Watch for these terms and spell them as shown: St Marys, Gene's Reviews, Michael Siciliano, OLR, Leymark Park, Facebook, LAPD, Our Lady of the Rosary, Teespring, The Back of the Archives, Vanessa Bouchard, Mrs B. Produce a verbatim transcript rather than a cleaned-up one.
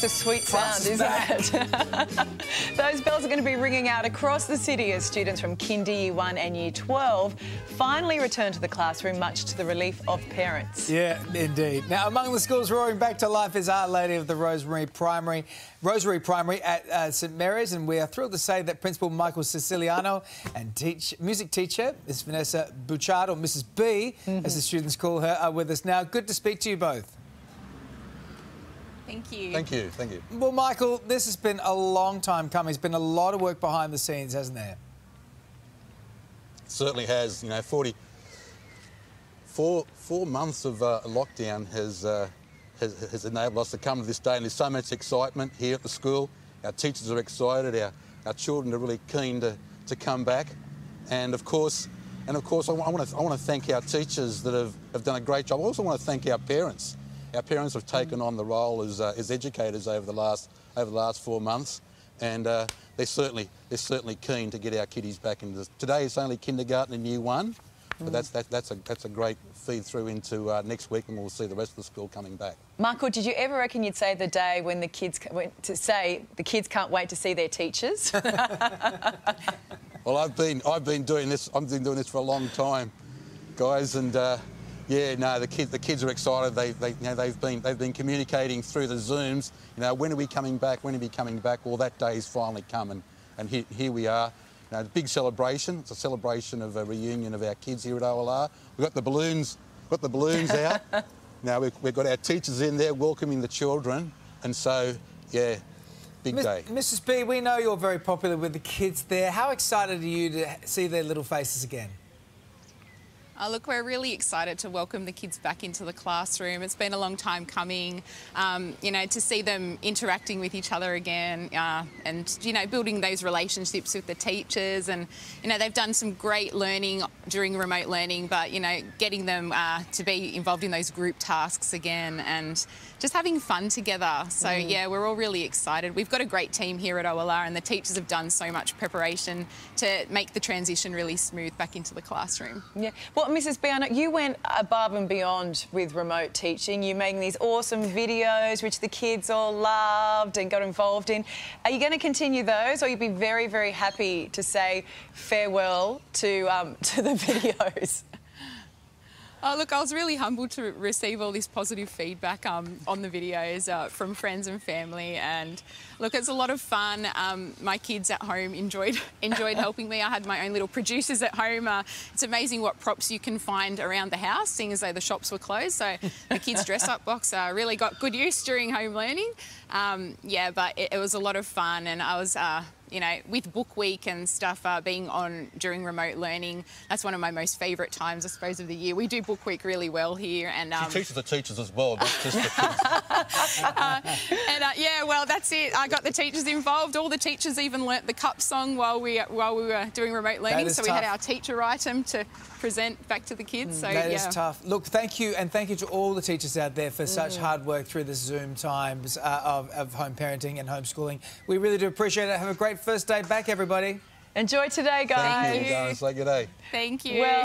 That's a sweet sound, isn't it? Those bells are going to be ringing out across the city as students from Kinder, Year one and Year twelve finally return to the classroom, much to the relief of parents. Yeah, indeed. Now, among the schools roaring back to life is Our Lady of the Rosary Primary, Rosary Primary at uh, St Marys, and we are thrilled to say that Principal Michael Siciliano and teach, music teacher, Miss Vanessa Bouchard, or Missus B, mm-hmm. as the students call her, are with us now. Good to speak to you both. Thank you. Thank you, thank you. Well, Michael, this has been a long time coming. There's been a lot of work behind the scenes, hasn't there? It certainly has. You know, forty-four four months of uh, lockdown has, uh, has, has enabled us to come to this day, and there's so much excitement here at the school. Our teachers are excited, our, our children are really keen to, to come back. And of course, and of course I, I want to I want to thank our teachers that have, have done a great job. I also want to thank our parents. Our parents have taken on the role as, uh, as educators over the last over the last four months, and uh, they're certainly they're certainly keen to get our kiddies back into this. Today it's only kindergarten and year one, but mm. that's that, that's a that's a great feed through into uh, next week, and we'll see the rest of the school coming back. Michael, did you ever reckon you'd say the day when the kids when, to say the kids can't wait to see their teachers? Well, I've been I've been doing this I've been doing this for a long time, guys, and. Uh, Yeah, no, the kids the kids are excited. They they you know they've been they've been communicating through the Zooms. You know, when are we coming back? When are we coming back? Well, that day's finally come, and, and here, here we are. You know, the big celebration. It's a celebration of a reunion of our kids here at O L R. We've got the balloons, got the balloons out. Now we've, we've got our teachers in there welcoming the children, and so yeah, big Miss, day. Missus B, we know you're very popular with the kids there. How excited are you to see their little faces again? Oh, look, we're really excited to welcome the kids back into the classroom. It's been a long time coming, um, you know, to see them interacting with each other again, uh, and, you know, building those relationships with the teachers. And, you know, they've done some great learning during remote learning, but, you know, getting them uh, to be involved in those group tasks again and just having fun together. So, mm. yeah, we're all really excited. We've got a great team here at O L R, and the teachers have done so much preparation to make the transition really smooth back into the classroom. Yeah. Well, Missus B, I know you went above and beyond with remote teaching. You're making these awesome videos, which the kids all loved and got involved in. Are you going to continue those, or you'd be very, very happy to say farewell to um, to the videos? Oh, look, I was really humbled to receive all this positive feedback um, on the videos uh, from friends and family. And look, it's a lot of fun. Um, my kids at home enjoyed enjoyed helping me. I had my own little producers at home. Uh, it's amazing what props you can find around the house, seeing as though the shops were closed. So the kids' dress-up box uh, really got good use during home learning. Um, yeah, but it, it was a lot of fun, and I was... Uh, you know, with book week and stuff uh, being on during remote learning, that's one of my most favourite times, I suppose, of the year. We do book week really well here. And um, she teaches the teachers as well, not just the kids. uh, and, uh, yeah, well, that's it. I got the teachers involved. All the teachers even learnt the cup song while we while we were doing remote learning. So we tough. had our teacher item to present back to the kids. Mm, so, that yeah. is tough. Look, thank you, and thank you to all the teachers out there for mm. such hard work through the Zoom times uh, of, of home parenting and homeschooling. We really do appreciate it. Have a great first day back, everybody. Enjoy today, guys. Thank you, guys. Like a day. Thank you. Well